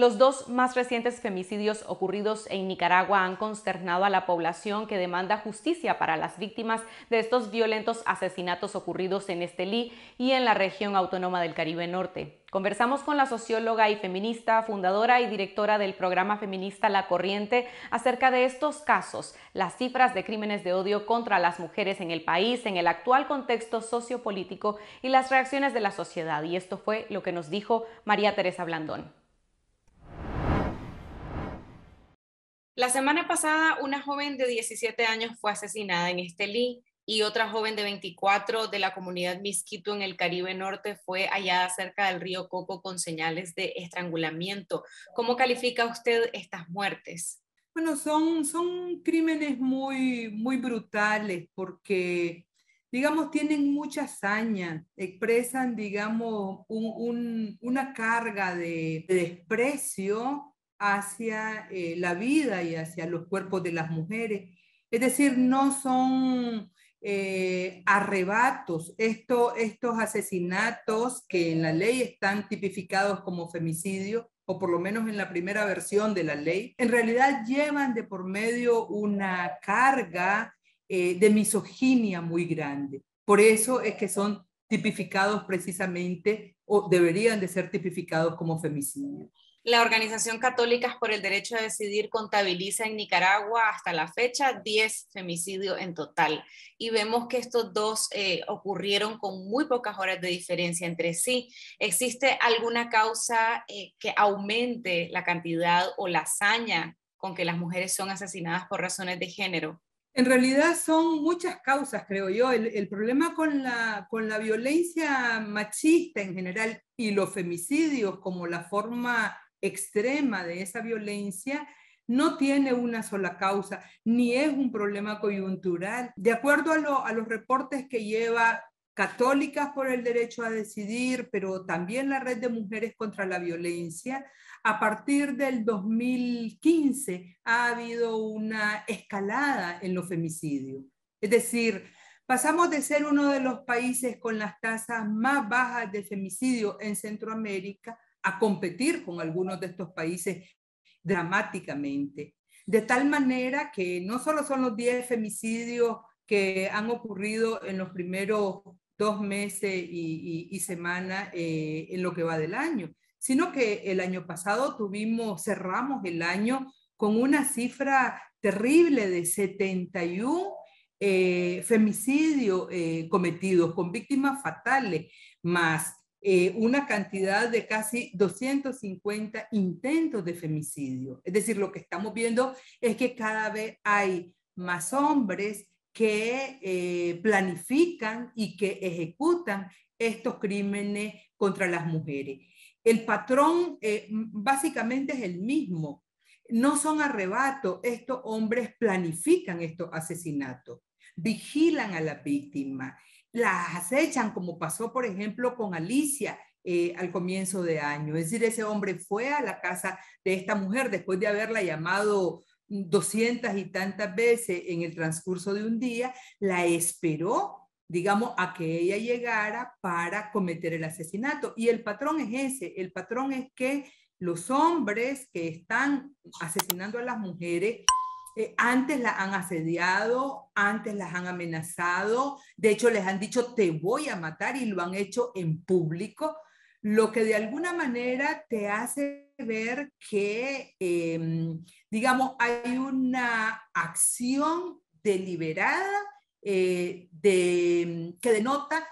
Los dos más recientes femicidios ocurridos en Nicaragua han consternado a la población que demanda justicia para las víctimas de estos violentos asesinatos ocurridos en Estelí y en la región autónoma del Caribe Norte. Conversamos con la socióloga y feminista, fundadora y directora del programa feminista La Corriente acerca de estos casos, las cifras de crímenes de odio contra las mujeres en el país, en el actual contexto sociopolítico y las reacciones de la sociedad. Y esto fue lo que nos dijo María Teresa Blandón. La semana pasada, una joven de 17 años fue asesinada en Estelí y otra joven de 24 de la comunidad Misquito en el Caribe Norte fue hallada cerca del río Coco con señales de estrangulamiento. ¿Cómo califica usted estas muertes? Bueno, son crímenes muy brutales porque, digamos, tienen mucha hazaña, expresan, digamos, una carga de desprecio hacia la vida y hacia los cuerpos de las mujeres. Es decir, no son arrebatos. Estos asesinatos que en la ley están tipificados como femicidio, o por lo menos en la primera versión de la ley, en realidad llevan de por medio una carga de misoginia muy grande. Por eso es que son tipificados precisamente, o deberían de ser tipificados como femicidio. La organización Católicas por el Derecho a Decidir contabiliza en Nicaragua hasta la fecha 10 femicidios en total. Y vemos que estos dos ocurrieron con muy pocas horas de diferencia entre sí. ¿Existe alguna causa que aumente la cantidad o la hazaña con que las mujeres son asesinadas por razones de género? En realidad son muchas causas, creo yo. El problema con la violencia machista en general y los femicidios como la forma extrema de esa violencia no tiene una sola causa, ni es un problema coyuntural. De acuerdo a los reportes que lleva Católicas por el Derecho a Decidir, pero también la Red de Mujeres contra la Violencia, a partir del 2015 ha habido una escalada en los femicidios. Es decir, pasamos de ser uno de los países con las tasas más bajas de femicidio en Centroamérica a competir con algunos de estos países dramáticamente. De tal manera que no solo son los 10 femicidios que han ocurrido en los primeros 2 meses y semana en lo que va del año, sino que el año pasado cerramos el año con una cifra terrible de 71 femicidios cometidos con víctimas fatales, más una cantidad de casi 250 intentos de femicidio. Es decir, lo que estamos viendo es que cada vez hay más hombres que planifican y que ejecutan estos crímenes contra las mujeres. El patrón básicamente es el mismo. No son arrebatos, estos hombres planifican estos asesinatos, vigilan a la víctima, las acechan, como pasó, por ejemplo, con Alicia al comienzo de año. Es decir, ese hombre fue a la casa de esta mujer después de haberla llamado 200 y tantas veces en el transcurso de un día, la esperó, digamos, a que ella llegara para cometer el asesinato. Y el patrón es ese, el patrón es que los hombres que están asesinando a las mujeres, antes las han asediado, antes las han amenazado, de hecho les han dicho te voy a matar y lo han hecho en público, lo que de alguna manera te hace ver que, digamos, hay una acción deliberada que denota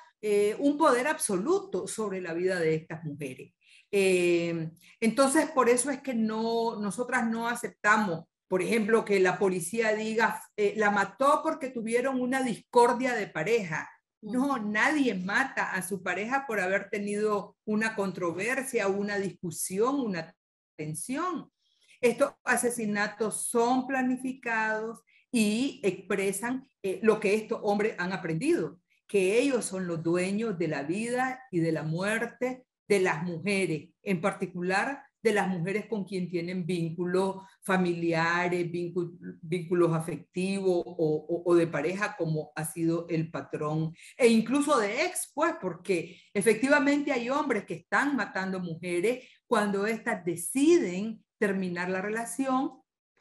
un poder absoluto sobre la vida de estas mujeres. Entonces, por eso es que nosotras no aceptamos, por ejemplo, que la policía diga la mató porque tuvieron una discordia de pareja. No, nadie mata a su pareja por haber tenido una controversia, una discusión, una tensión. Estos asesinatos son planificados y expresan lo que estos hombres han aprendido, que ellos son los dueños de la vida y de la muerte de las mujeres, en particular de las mujeres con quien tienen vínculos familiares, vínculos afectivos o de pareja, como ha sido el patrón, e incluso de ex, pues, porque efectivamente hay hombres que están matando mujeres cuando éstas deciden terminar la relación,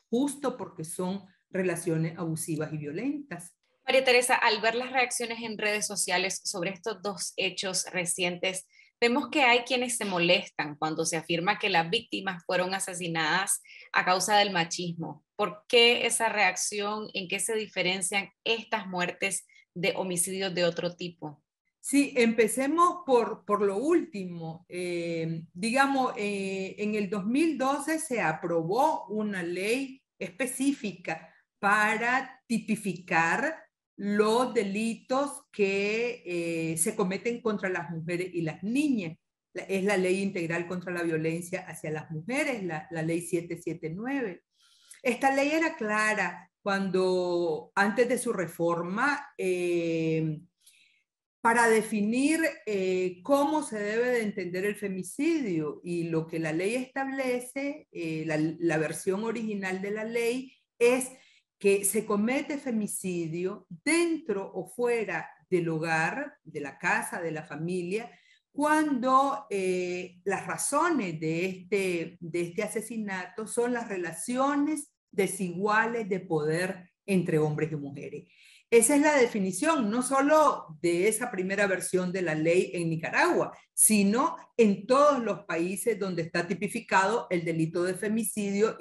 justo porque son relaciones abusivas y violentas. María Teresa, al ver las reacciones en redes sociales sobre estos dos hechos recientes, vemos que hay quienes se molestan cuando se afirma que las víctimas fueron asesinadas a causa del machismo. ¿Por qué esa reacción? ¿En qué se diferencian estas muertes de homicidios de otro tipo? Sí, empecemos por lo último. Digamos, en el 2012 se aprobó una ley específica para tipificar los delitos que se cometen contra las mujeres y las niñas. Es la Ley Integral contra la Violencia hacia las Mujeres, la Ley 779. Esta ley era clara cuando, antes de su reforma, para definir cómo se debe de entender el femicidio, y lo que la ley establece, la versión original de la ley, es que se comete femicidio dentro o fuera del hogar, de la casa, de la familia, cuando las razones de este asesinato son las relaciones desiguales de poder entre hombres y mujeres. Esa es la definición, no solo de esa primera versión de la ley en Nicaragua, sino en todos los países donde está tipificado el delito de femicidio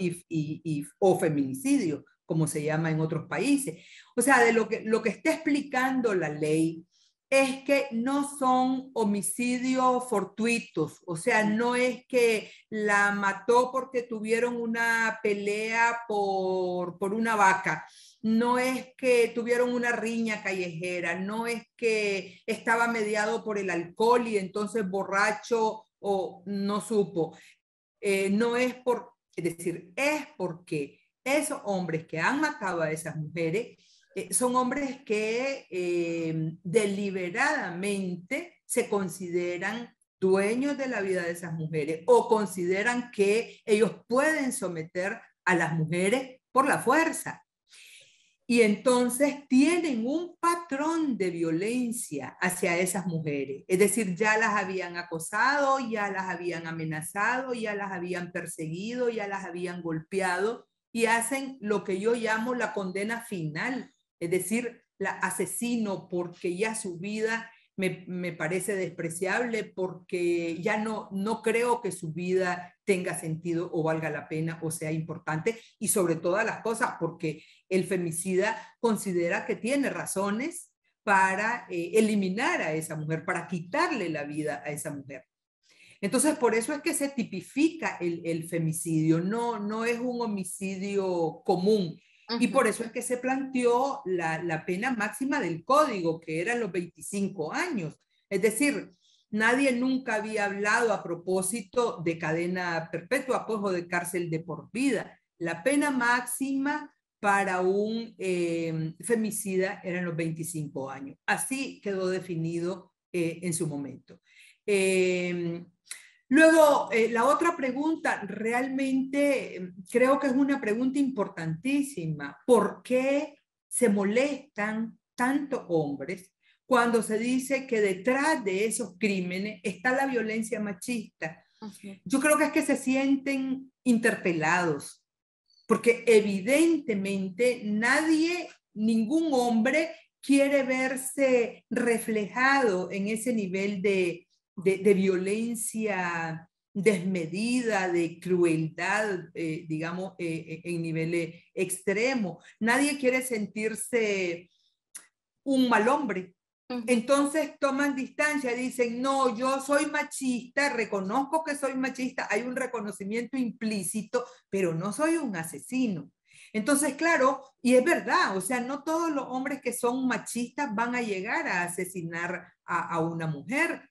o feminicidio, como se llama en otros países. O sea, de lo que está explicando la ley es que no son homicidios fortuitos, o sea, no es que la mató porque tuvieron una pelea por una vaca, no es que tuvieron una riña callejera, no es que estaba mediado por el alcohol y entonces borracho o no supo, no es por, es decir, es porque esos hombres que han matado a esas mujeres son hombres que deliberadamente se consideran dueños de la vida de esas mujeres, o consideran que ellos pueden someter a las mujeres por la fuerza. Y entonces tienen un patrón de violencia hacia esas mujeres. Es decir, ya las habían acosado, ya las habían amenazado, ya las habían perseguido, ya las habían golpeado, y hacen lo que yo llamo la condena final, es decir, la asesino porque ya su vida me parece despreciable, porque ya no creo que su vida tenga sentido o valga la pena o sea importante, y sobre todas las cosas porque el femicida considera que tiene razones para eliminar a esa mujer, para quitarle la vida a esa mujer. Entonces, por eso es que se tipifica el femicidio, no es un homicidio común. Ajá. Y por eso es que se planteó la pena máxima del código, que eran los 25 años. Es decir, nadie nunca había hablado a propósito de cadena perpetua, pues, o de cárcel de por vida. La pena máxima para un femicida eran los 25 años. Así quedó definido en su momento. Luego, la otra pregunta, realmente creo que es una pregunta importantísima. ¿Por qué se molestan tantos hombres cuando se dice que detrás de esos crímenes está la violencia machista? Okay. Yo creo que es que se sienten interpelados, porque evidentemente nadie, ningún hombre quiere verse reflejado en ese nivel de violencia desmedida, de crueldad, digamos, en niveles extremos. Nadie quiere sentirse un mal hombre. Entonces toman distancia, dicen, no, yo soy machista, reconozco que soy machista, hay un reconocimiento implícito, pero no soy un asesino. Entonces, claro, y es verdad, o sea, no todos los hombres que son machistas van a llegar a asesinar a una mujer.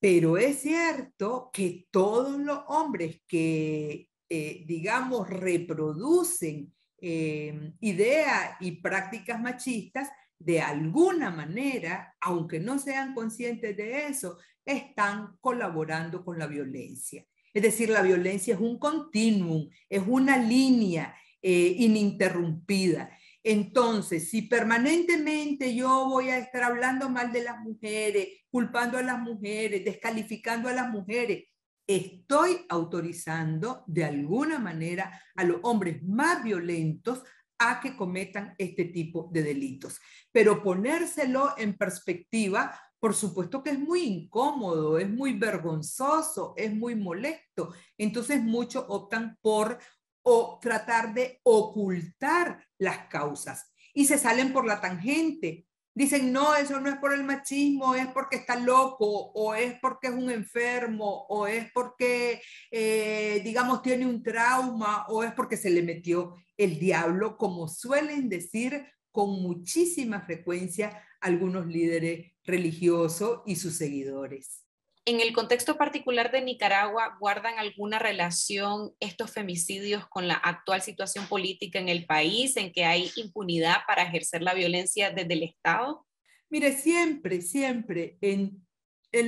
Pero es cierto que todos los hombres que, digamos, reproducen ideas y prácticas machistas, de alguna manera, aunque no sean conscientes de eso, están colaborando con la violencia. Es decir, la violencia es un continuum, es una línea ininterrumpida. Entonces, si permanentemente yo voy a estar hablando mal de las mujeres, culpando a las mujeres, descalificando a las mujeres, estoy autorizando de alguna manera a los hombres más violentos a que cometan este tipo de delitos. Pero ponérselo en perspectiva, por supuesto que es muy incómodo, es muy vergonzoso, es muy molesto. Entonces muchos optan por tratar de ocultar las causas y se salen por la tangente. Dicen, no, eso no es por el machismo, es porque está loco, o es porque es un enfermo, o es porque, digamos, tiene un trauma, o es porque se le metió el diablo, como suelen decir con muchísima frecuencia algunos líderes religiosos y sus seguidores. ¿En el contexto particular de Nicaragua guardan alguna relación estos femicidios con la actual situación política en el país, en que hay impunidad para ejercer la violencia desde el Estado? Mire, siempre, en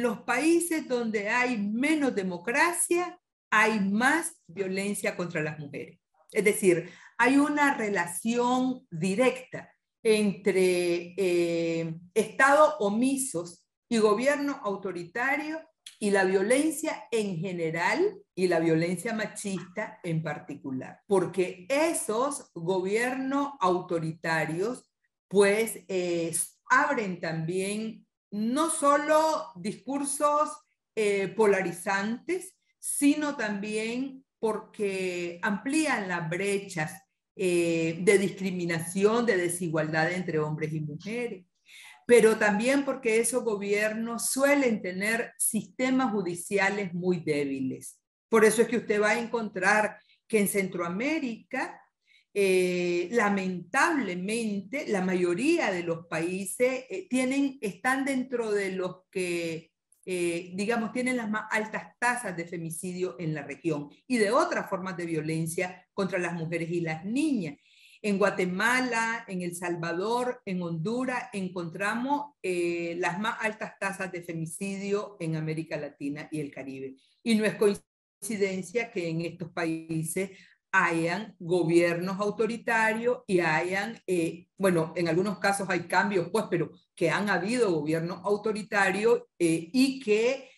los países donde hay menos democracia, hay más violencia contra las mujeres. Es decir, hay una relación directa entre Estado omisos y gobierno autoritario y la violencia en general y la violencia machista en particular. Porque esos gobiernos autoritarios pues abren también no solo discursos polarizantes, sino también porque amplían las brechas de discriminación, de desigualdad entre hombres y mujeres, pero también porque esos gobiernos suelen tener sistemas judiciales muy débiles. Por eso es que usted va a encontrar que en Centroamérica, lamentablemente, la mayoría de los países están dentro de los que, digamos, tienen las más altas tasas de femicidio en la región y de otras formas de violencia contra las mujeres y las niñas. En Guatemala, en El Salvador, en Honduras, encontramos las más altas tasas de femicidio en América Latina y el Caribe. Y no es coincidencia que en estos países hayan gobiernos autoritarios y hayan, bueno, en algunos casos hay cambios, pues, pero que han habido gobiernos autoritarios y que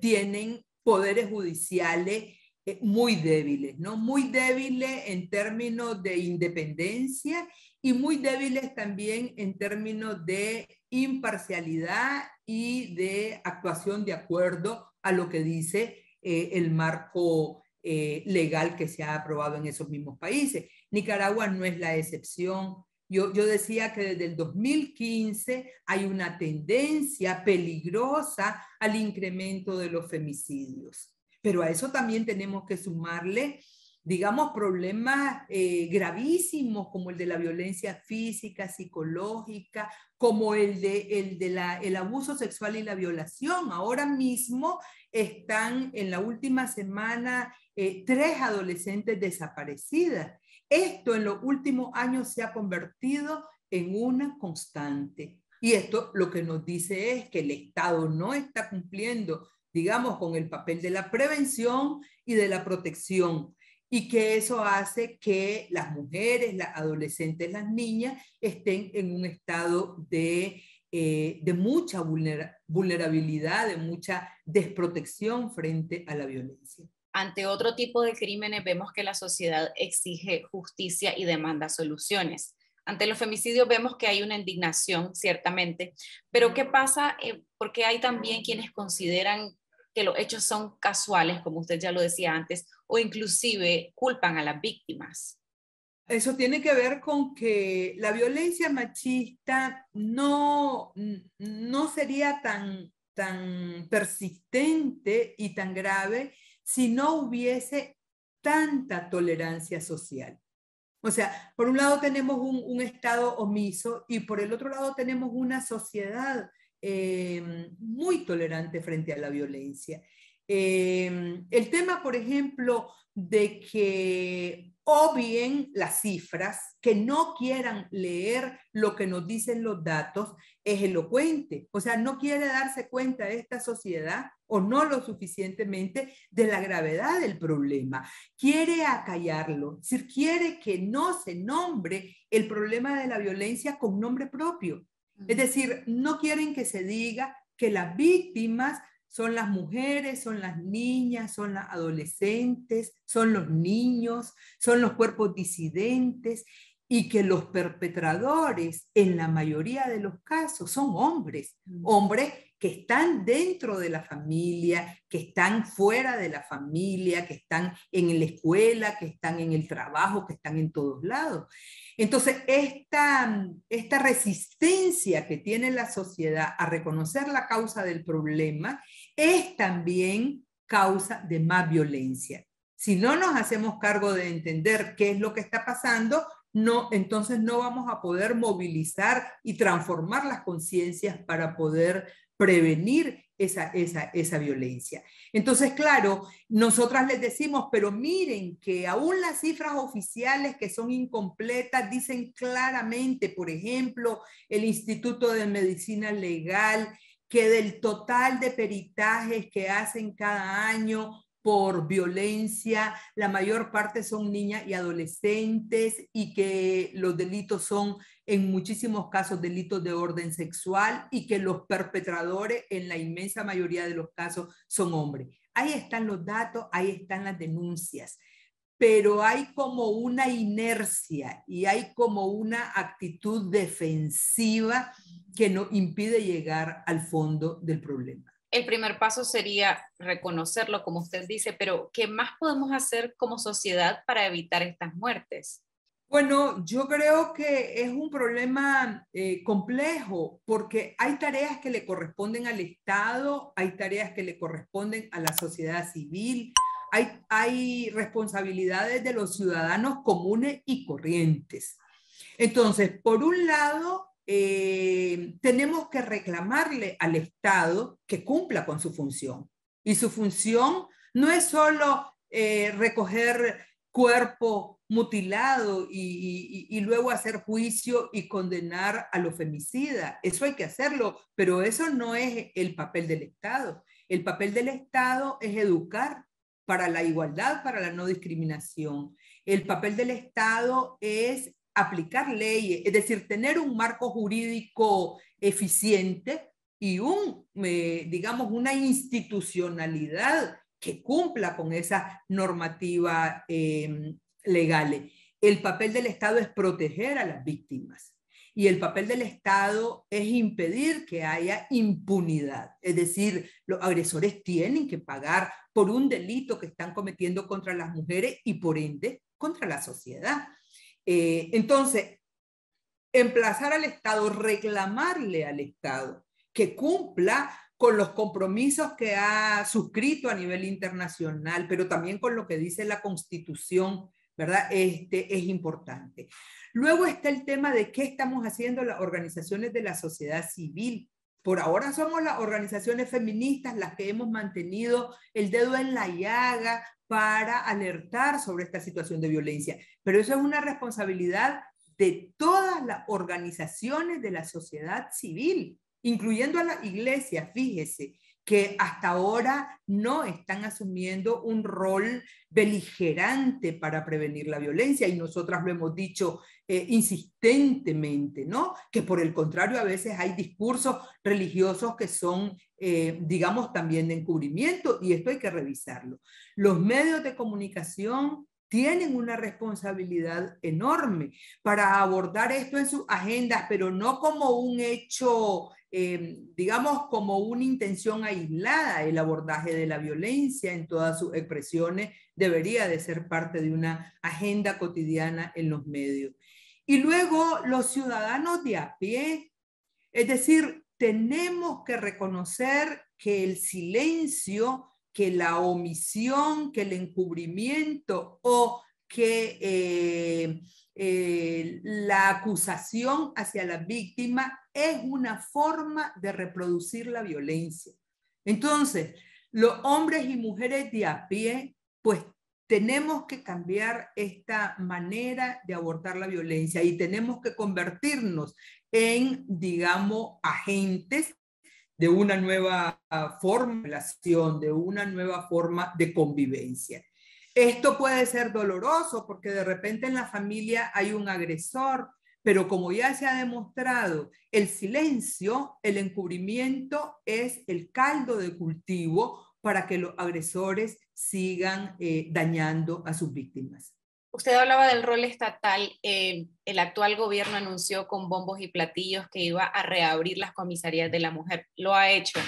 tienen poderes judiciales muy débiles, ¿no? Muy débiles en términos de independencia y muy débiles también en términos de imparcialidad y de actuación de acuerdo a lo que dice el marco legal que se ha aprobado en esos mismos países. Nicaragua no es la excepción. Yo decía que desde el 2015 hay una tendencia peligrosa al incremento de los femicidios. Pero a eso también tenemos que sumarle, digamos, problemas gravísimos como el de la violencia física, psicológica, como el abuso sexual y la violación. Ahora mismo están en la última semana 3 adolescentes desaparecidas. Esto en los últimos años se ha convertido en una constante. Y esto lo que nos dice es que el Estado no está cumpliendo, digamos, con el papel de la prevención y de la protección, y que eso hace que las mujeres, las adolescentes, las niñas estén en un estado de mucha vulnerabilidad, de mucha desprotección frente a la violencia. Ante otro tipo de crímenes vemos que la sociedad exige justicia y demanda soluciones. Ante los femicidios vemos que hay una indignación, ciertamente, pero ¿qué pasa? Porque hay también quienes consideran que los hechos son casuales, como usted ya lo decía antes, o inclusive culpan a las víctimas. Eso tiene que ver con que la violencia machista no sería tan persistente y tan grave si no hubiese tanta tolerancia social. O sea, por un lado tenemos un Estado omiso y por el otro lado tenemos una sociedad muy tolerante frente a la violencia. El tema, por ejemplo, de que obvien las cifras, que no quieran leer lo que nos dicen los datos, es elocuente. O sea, no quiere darse cuenta de esta sociedad, o no lo suficientemente, de la gravedad del problema. Quiere acallarlo, es decir, quiere que no se nombre el problema de la violencia con nombre propio. Es decir, no quieren que se diga que las víctimas son las mujeres, son las niñas, son las adolescentes, son los niños, son los cuerpos disidentes, y que los perpetradores, en la mayoría de los casos, son hombres, hombres que están dentro de la familia, que están fuera de la familia, que están en la escuela, que están en el trabajo, que están en todos lados. Entonces, esta resistencia que tiene la sociedad a reconocer la causa del problema es también causa de más violencia. Si no nos hacemos cargo de entender qué es lo que está pasando, no, entonces no vamos a poder movilizar y transformar las conciencias para poder prevenir esa violencia. Entonces, claro, nosotras les decimos, pero miren que aún las cifras oficiales que son incompletas dicen claramente, por ejemplo, el Instituto de Medicina Legal, que del total de peritajes que hacen cada año por violencia, la mayor parte son niñas y adolescentes, y que los delitos son en muchísimos casos delitos de orden sexual, y que los perpetradores en la inmensa mayoría de los casos son hombres. Ahí están los datos, ahí están las denuncias, pero hay como una inercia y hay como una actitud defensiva que nos impide llegar al fondo del problema. El primer paso sería reconocerlo, como usted dice, pero ¿qué más podemos hacer como sociedad para evitar estas muertes? Bueno, yo creo que es un problema complejo, porque hay tareas que le corresponden al Estado, hay tareas que le corresponden a la sociedad civil, hay responsabilidades de los ciudadanos comunes y corrientes. Entonces, por un lado, tenemos que reclamarle al Estado que cumpla con su función. Y su función no es solo recoger cuerpo mutilado y luego hacer juicio y condenar a los femicidas. Eso hay que hacerlo, pero eso no es el papel del Estado. El papel del Estado es educar para la igualdad, para la no discriminación. El papel del Estado es aplicar leyes, es decir, tener un marco jurídico eficiente y una institucionalidad que cumpla con esas normativas legales. El papel del Estado es proteger a las víctimas, y el papel del Estado es impedir que haya impunidad. Es decir, los agresores tienen que pagar por un delito que están cometiendo contra las mujeres y por ende contra la sociedad. Entonces, emplazar al Estado, reclamarle al Estado que cumpla con los compromisos que ha suscrito a nivel internacional, pero también con lo que dice la Constitución, ¿verdad? Es importante. Luego está el tema de qué estamos haciendo las organizaciones de la sociedad civil. Por ahora somos las organizaciones feministas las que hemos mantenido el dedo en la llaga para alertar sobre esta situación de violencia. Pero eso es una responsabilidad de todas las organizaciones de la sociedad civil, incluyendo a las iglesias, fíjese, que hasta ahora no están asumiendo un rol beligerante para prevenir la violencia, y nosotras lo hemos dicho insistentemente, ¿no? Que por el contrario a veces hay discursos religiosos que son, digamos, también de encubrimiento, y esto hay que revisarlo. Los medios de comunicación tienen una responsabilidad enorme para abordar esto en sus agendas, pero no como un hecho, digamos, como una intención aislada. El abordaje de la violencia en todas sus expresiones debería de ser parte de una agenda cotidiana en los medios. Y luego los ciudadanos de a pie, es decir, tenemos que reconocer que el silencio, que la omisión, que el encubrimiento o que la acusación hacia la víctima es una forma de reproducir la violencia. Entonces, los hombres y mujeres de a pie, pues tenemos que cambiar esta manera de abordar la violencia y tenemos que convertirnos en, digamos, agentes de una nueva forma de relación, de una nueva forma de convivencia. Esto puede ser doloroso porque de repente en la familia hay un agresor, pero como ya se ha demostrado, el silencio, el encubrimiento es el caldo de cultivo para que los agresores sigan dañando a sus víctimas. Usted hablaba del rol estatal. El actual gobierno anunció con bombos y platillos que iba a reabrir las comisarías de la mujer. Lo ha hecho,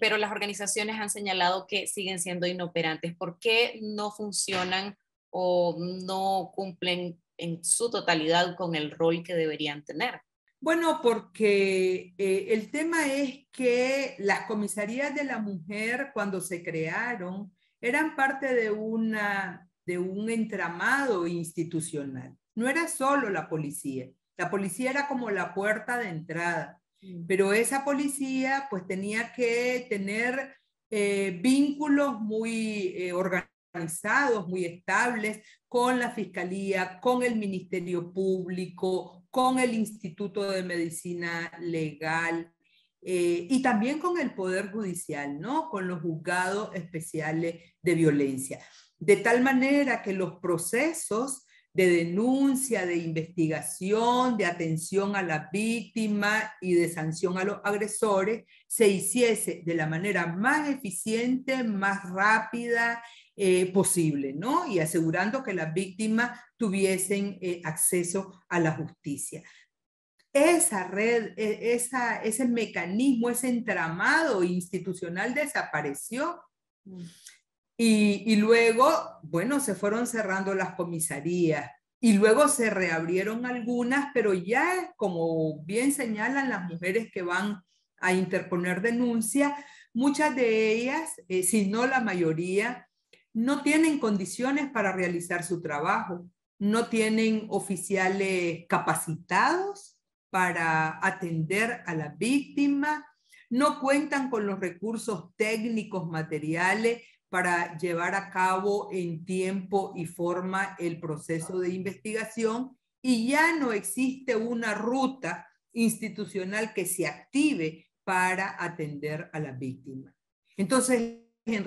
pero las organizaciones han señalado que siguen siendo inoperantes. ¿Por qué no funcionan o no cumplen en su totalidad con el rol que deberían tener? Bueno, porque el tema es que las comisarías de la mujer, cuando se crearon, eran parte de un entramado institucional. No era solo la policía. La policía era como la puerta de entrada, pero esa policía pues tenía que tener vínculos muy organizados, muy estables, con la Fiscalía, con el Ministerio Público, con el Instituto de Medicina Legal y también con el Poder Judicial, ¿no? Con los juzgados especiales de violencia. De tal manera que los procesos de denuncia, de investigación, de atención a la víctima y de sanción a los agresores se hiciese de la manera más eficiente, más rápida posible, ¿no? Y asegurando que las víctimas tuviesen acceso a la justicia. Esa red, ese mecanismo, ese entramado institucional desapareció. Y luego, bueno, se fueron cerrando las comisarías y luego se reabrieron algunas, pero ya, como bien señalan las mujeres que van a interponer denuncia, muchas de ellas, si no la mayoría, no tienen condiciones para realizar su trabajo, no tienen oficiales capacitados para atender a la víctima, no cuentan con los recursos técnicos, materiales, para llevar a cabo en tiempo y forma el proceso de investigación, y ya no existe una ruta institucional que se active para atender a la víctima. Entonces, en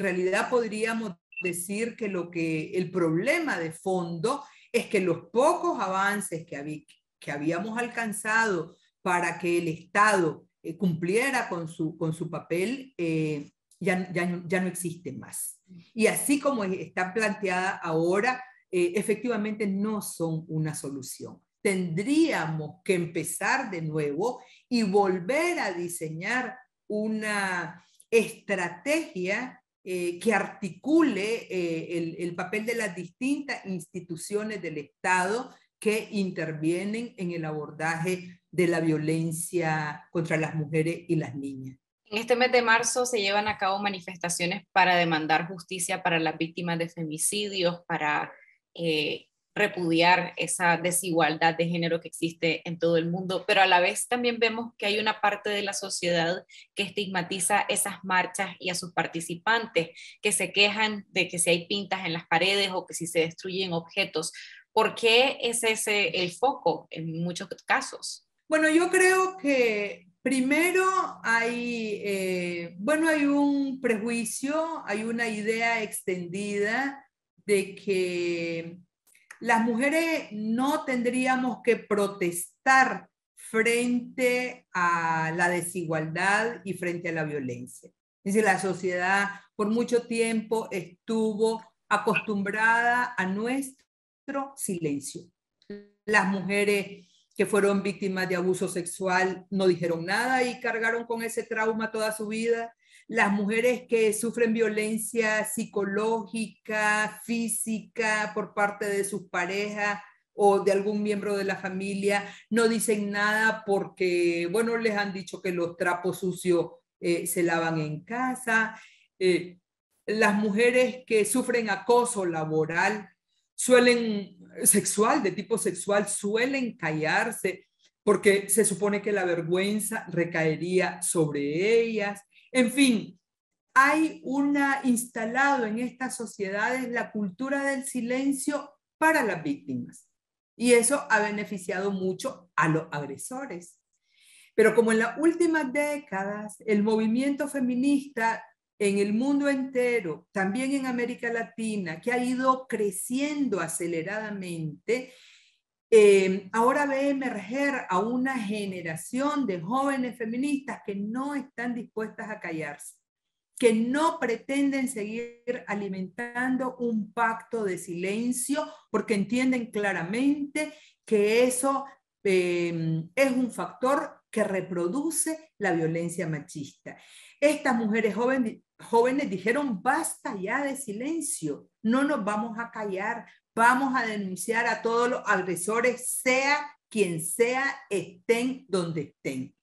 realidad podríamos decir que el problema de fondo es que los pocos avances que habíamos alcanzado para que el Estado cumpliera con su papel ya no existe más. Y así como está planteada ahora, efectivamente no son una solución. Tendríamos que empezar de nuevo y volver a diseñar una estrategia que articule el papel de las distintas instituciones del Estado que intervienen en el abordaje de la violencia contra las mujeres y las niñas. En este mes de marzo se llevan a cabo manifestaciones para demandar justicia para las víctimas de femicidios, para repudiar esa desigualdad de género que existe en todo el mundo, pero a la vez también vemos que hay una parte de la sociedad que estigmatiza esas marchas y a sus participantes, que se quejan de que si hay pintas en las paredes o que si se destruyen objetos. ¿Por qué es ese el foco en muchos casos? Bueno, yo creo que primero hay un prejuicio, hay una idea extendida de que las mujeres no tendríamos que protestar frente a la desigualdad y frente a la violencia. Es decir, la sociedad por mucho tiempo estuvo acostumbrada a nuestro silencio. Las mujeres que fueron víctimas de abuso sexual no dijeron nada y cargaron con ese trauma toda su vida. Las mujeres que sufren violencia psicológica, física por parte de sus parejas o de algún miembro de la familia no dicen nada porque, bueno, les han dicho que los trapos sucios se lavan en casa. Las mujeres que sufren acoso laboral de tipo sexual, suelen callarse porque se supone que la vergüenza recaería sobre ellas. En fin, hay una instalado en estas sociedades la cultura del silencio para las víctimas. Y eso ha beneficiado mucho a los agresores. Pero como en las últimas décadas, el movimiento feminista en el mundo entero, también en América Latina, que ha ido creciendo aceleradamente, ahora ve emerger a una generación de jóvenes feministas que no están dispuestas a callarse, que no pretenden seguir alimentando un pacto de silencio porque entienden claramente que eso es un factor que reproduce la violencia machista. Estas mujeres jóvenes dijeron basta ya de silencio, no nos vamos a callar, vamos a denunciar a todos los agresores, sea quien sea, estén donde estén.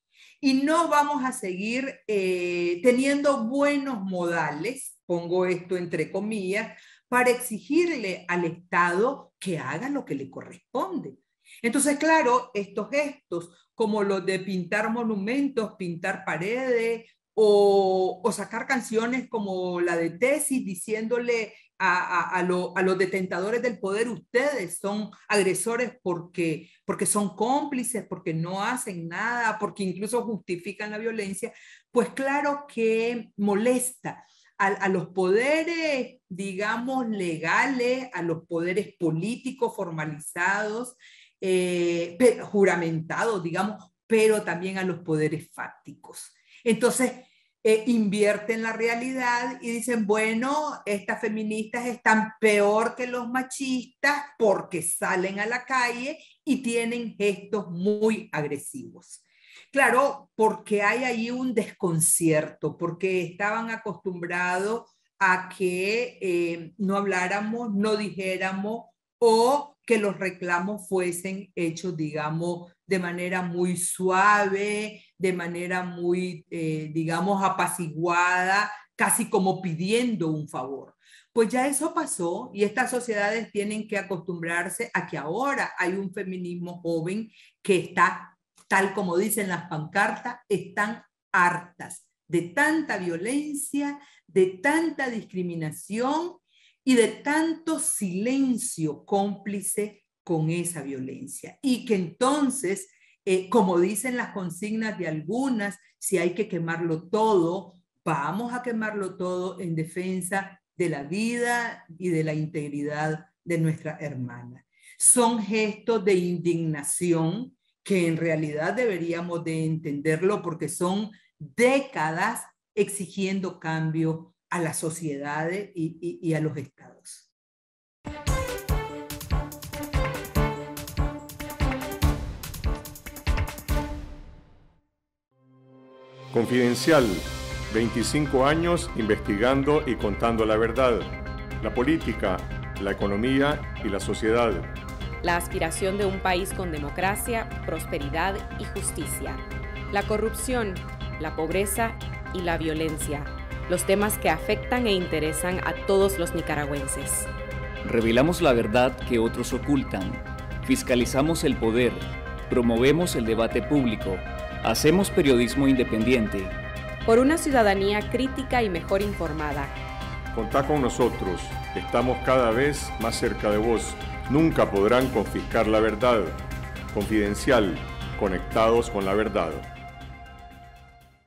Y no vamos a seguir teniendo buenos modales, pongo esto entre comillas, para exigirle al Estado que haga lo que le corresponde. Entonces, claro, estos gestos, como los de pintar monumentos, pintar paredes, o sacar canciones como la de Tesis, diciéndole a los detentadores del poder, ustedes son agresores porque son cómplices, porque no hacen nada, porque incluso justifican la violencia, pues claro que molesta a los poderes, digamos, legales, a los poderes políticos formalizados, juramentados, digamos, pero también a los poderes fácticos. Entonces, invierten la realidad y dicen, bueno, estas feministas están peor que los machistas porque salen a la calle y tienen gestos muy agresivos. Claro, porque hay ahí un desconcierto, porque estaban acostumbrados a que no habláramos, no dijéramos, o que los reclamos fuesen hechos, digamos, de manera muy suave, de manera muy, digamos, apaciguada, casi como pidiendo un favor. Pues ya eso pasó y estas sociedades tienen que acostumbrarse a que ahora hay un feminismo joven que está, tal como dicen las pancartas, están hartas de tanta violencia, de tanta discriminación y de tanto silencio cómplice con esa violencia, y que entonces, como dicen las consignas de algunas, si hay que quemarlo todo, vamos a quemarlo todo en defensa de la vida y de la integridad de nuestra hermana. Son gestos de indignación que en realidad deberíamos de entenderlo porque son décadas exigiendo cambio a las sociedades y a los estados. Confidencial, 25 años investigando y contando la verdad, la política, la economía y la sociedad. La aspiración de un país con democracia, prosperidad y justicia. La corrupción, la pobreza y la violencia. Los temas que afectan e interesan a todos los nicaragüenses. Revelamos la verdad que otros ocultan. Fiscalizamos el poder. Promovemos el debate público. Hacemos periodismo independiente. Por una ciudadanía crítica y mejor informada. Contá con nosotros. Estamos cada vez más cerca de vos. Nunca podrán confiscar la verdad. Confidencial. Conectados con la verdad.